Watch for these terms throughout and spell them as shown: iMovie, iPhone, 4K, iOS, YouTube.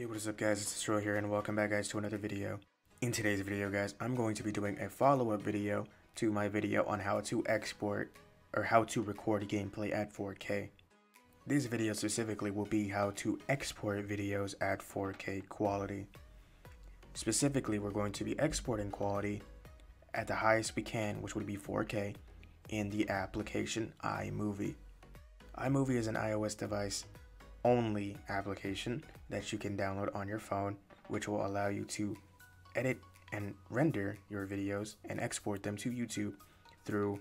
Hey, what is up guys, it's Destroy here and welcome back guys to another video. In today's video guys, I'm going to be doing a follow-up video to my video on how to export or how to record gameplay at 4K. This video specifically will be how to export videos at 4K quality. Specifically, we're going to be exporting quality at the highest we can, which would be 4K, in the application iMovie. iMovie is an iOS device only application that you can download on your phone, which will allow you to edit and render your videos and export them to YouTube through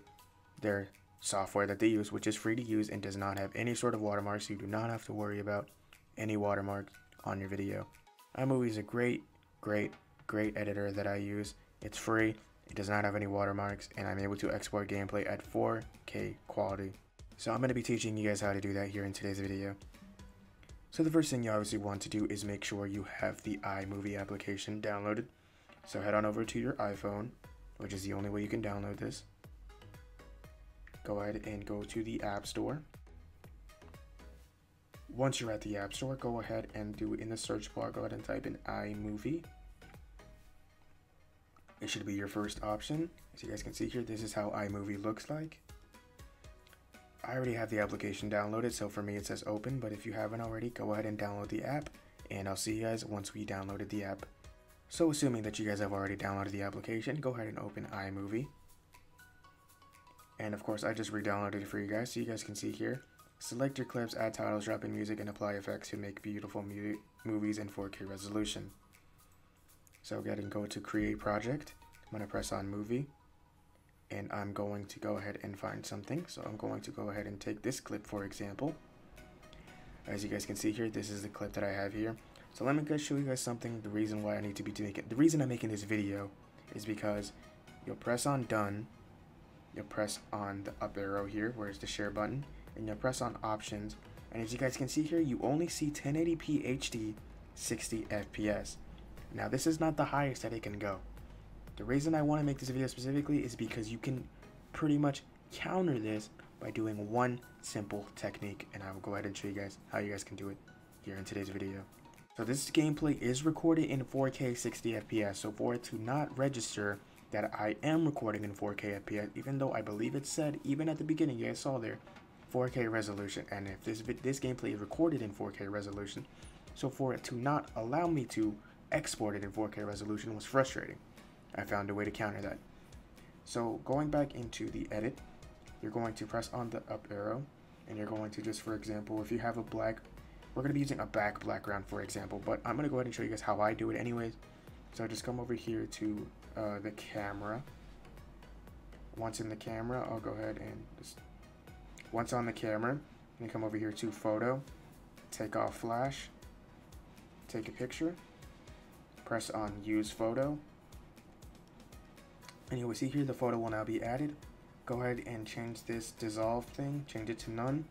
their software that they use, which is free to use and does not have any sort of watermarks, so you do not have to worry about any watermark on your video. iMovie is a great editor that I use. It's free, it does not have any watermarks, and I'm able to export gameplay at 4K quality. So I'm going to be teaching you guys how to do that here in today's video. So the first thing you obviously want to do is make sure you have the iMovie application downloaded. So head on over to your iPhone, which is the only way you can download this. Go ahead and go to the App Store. Once you're at the App Store, go ahead and in the search bar, go ahead and type in iMovie. It should be your first option. As you guys can see here, this is how iMovie looks like. I already have the application downloaded, so for me it says open, but if you haven't already, go ahead and download the app, and I'll see you guys once we downloaded the app. So assuming that you guys have already downloaded the application, go ahead and open iMovie. And of course, I just re-downloaded it for you guys, so you guys can see here. Select your clips, add titles, drop in music, and apply effects to make beautiful movies in 4K resolution. So go ahead and go to Create Project. I'm going to press on Movie. And I'm going to go ahead and find something. So I'm going to go ahead and take this clip, for example. As you guys can see here, this is the clip that I have here. So let me just show you guys something. The reason why I need to be doing it, the reason I'm making this video is because you'll press on done, you'll press on the up arrow here, where's the share button, and you'll press on options. And as you guys can see here, you only see 1080p HD, 60 FPS. Now this is not the highest that it can go. The reason I want to make this video specifically is because you can pretty much counter this by doing one simple technique, and I will go ahead and show you guys how you guys can do it here in today's video. So this gameplay is recorded in 4K 60 FPS, so for it to not register that I am recording in 4K FPS, even though I believe it said, even at the beginning, you guys saw there, 4K resolution, and if this gameplay is recorded in 4K resolution, so for it to not allow me to export it in 4K resolution was frustrating. I found a way to counter that. So going back into the edit, you're going to press on the up arrow, and you're going to just, for example, if you have a black, we're going to be using a black background, for example, but I'm going to go ahead and show you guys how I do it anyways. So just come over here to the camera. Once in the camera, I'll go ahead and just, once on the camera, I'm going to come over here to photo, take off flash, take a picture, press on use photo. And you will see here the photo will now be added. Go ahead and change this dissolve thing, change it to none.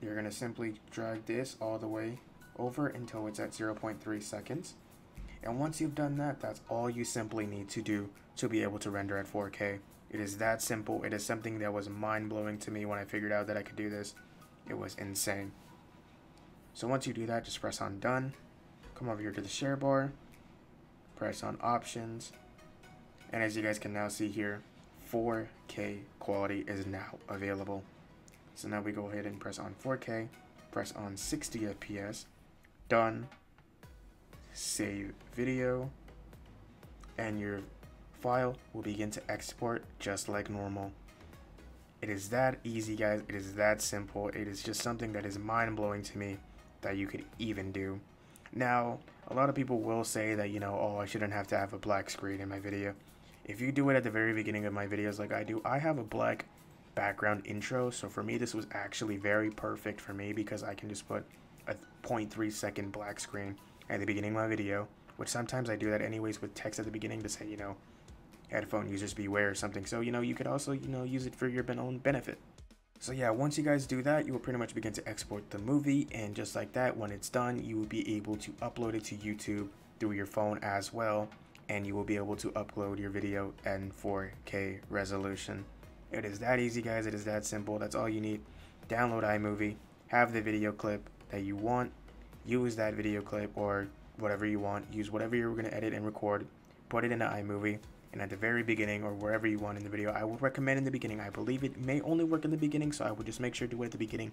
You're going to simply drag this all the way over until it's at 0.3 seconds. And once you've done that, that's all you simply need to do to be able to render at 4K. It is that simple. It is something that was mind-blowing to me when I figured out that I could do this. It was insane. So once you do that, just press on done. Come over here to the share bar. Press on options. And as you guys can now see here, 4K quality is now available. So now we go ahead and press on 4K, press on 60 FPS, done, save video, and your file will begin to export just like normal. It is that easy, guys. It is that simple. It is just something that is mind-blowing to me that you could even do. Now, a lot of people will say that, you know, oh, I shouldn't have to have a black screen in my video. If you do it at the very beginning of my videos like I do, I have a black background intro, so for me this was actually very perfect for me because I can just put a 0.3 second black screen at the beginning of my video, which sometimes I do that anyways with text at the beginning to say, you know, headphone users beware or something. So, you know, you could also, you know, use it for your own benefit. So yeah, once you guys do that, you will pretty much begin to export the movie, and just like that, when it's done, you will be able to upload it to YouTube through your phone as well, and you will be able to upload your video in 4K resolution. It is that easy, guys. It is that simple. That's all you need. Download iMovie, have the video clip that you want, use that video clip or whatever you want, use whatever you're going to edit and record, put it into iMovie, and at the very beginning or wherever you want in the video, I would recommend in the beginning. I believe it may only work in the beginning, so I would just make sure to do it at the beginning.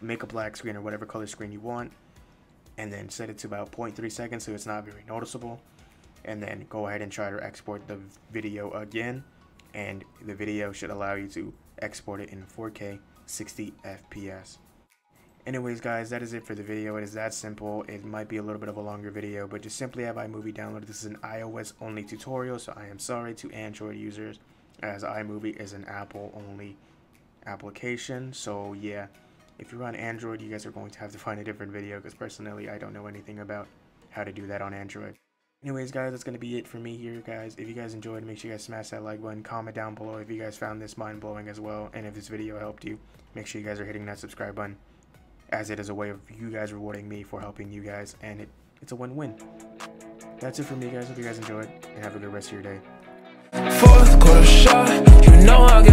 Make a black screen or whatever color screen you want, and then set it to about 0.3 seconds so it's not very noticeable, and then go ahead and try to export the video again, and the video should allow you to export it in 4K 60 FPS. Anyways guys, that is it for the video. It is that simple. It might be a little bit of a longer video, but just simply have iMovie downloaded. This is an iOS only tutorial, so I am sorry to Android users, as iMovie is an Apple only application. So yeah, if you're on Android, you guys are going to have to find a different video, because personally I don't know anything about how to do that on Android. Anyways guys, that's going to be it for me here guys. If you guys enjoyed, make sure you guys smash that like button, comment down below if you guys found this mind-blowing as well, and if this video helped you, make sure you guys are hitting that subscribe button, as it is a way of you guys rewarding me for helping you guys, and it's a win-win. That's it for me guys. Hope you guys enjoyed, and have a good rest of your day. Fourth quarter shot, you know I